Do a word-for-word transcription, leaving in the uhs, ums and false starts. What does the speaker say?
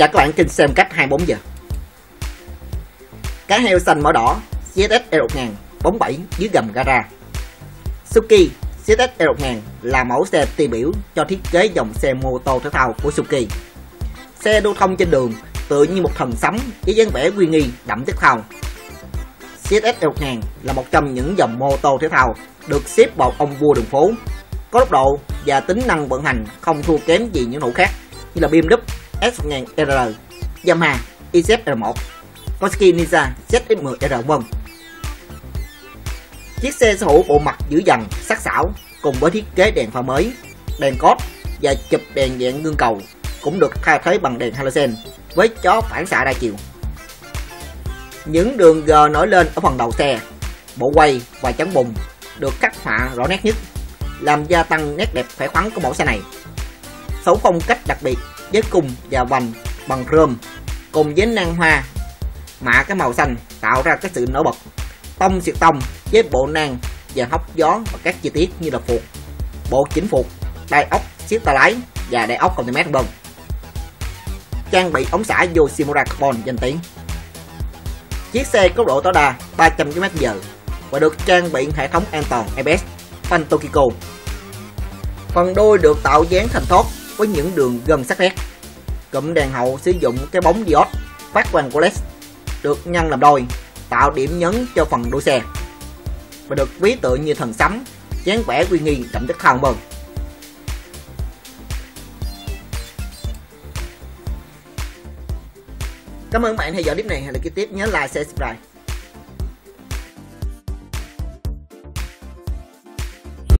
Và các bạn kinh xem cách hai mươi bốn giờ. Cá heo xanh mỏ đỏ giê ét ích R một nghìn bóng bảy dưới gầm gara. Suzuki giê ét ích R một nghìn là mẫu xe tiêu biểu cho thiết kế dòng xe mô tô thể thao của Suzuki. Xe lưu thông trên đường tựa như một thần sấm với dáng vẻ uy nghi đậm thể thao. giê ét ích R một nghìn là một trong những dòng mô tô thể thao được xếp vào ông vua đường phố, có tốc độ và tính năng vận hành không thua kém gì những mẫu khác như là bê em vê S một nghìn R, Yamaha I Z R một, Kawasaki Ninja Z X mười R một. Chiếc xe sở hữu bộ mặt dữ dằn, sắc sảo cùng với thiết kế đèn pha mới, đèn cốt và chụp đèn dạng gương cầu cũng được thay thế bằng đèn halogen với chó phản xạ đa chiều. Những đường G nổi lên ở phần đầu xe, bộ quay và chắn bùn được khắc họa rõ nét nhất, làm gia tăng nét đẹp khỏe khoắn của mẫu xe này. Sở hữu phong cách đặc biệt với cùng và vành bằng chrome cùng với nan hoa mạ cái màu xanh tạo ra cái sự nổi bật. Tông xịt tông với bộ nan và hốc gió và các chi tiết như là phuộc, bộ chỉnh phuộc, đai ốc siết tay lái và đai ốc container vân. Trang bị ống xả Yosimura Capone danh tiếng. Chiếc xe có độ tối đa ba trăm ki lô mét trên giờ và được trang bị hệ thống an toàn A B S phanh Tokiko. Phần đuôi được tạo dáng thanh thoát với những đường gân sắc nét. Cụm đèn hậu sử dụng cái bóng diode phát quang của led được nhân làm đôi, tạo điểm nhấn cho phần đuôi xe và được ví tượng như thần sấm, dáng vẻ uy nghi đậm chất hào mừng. Cảm ơn các bạn theo dõi clip này, hẹn lại clip tiếp, nhớ like, share, subscribe.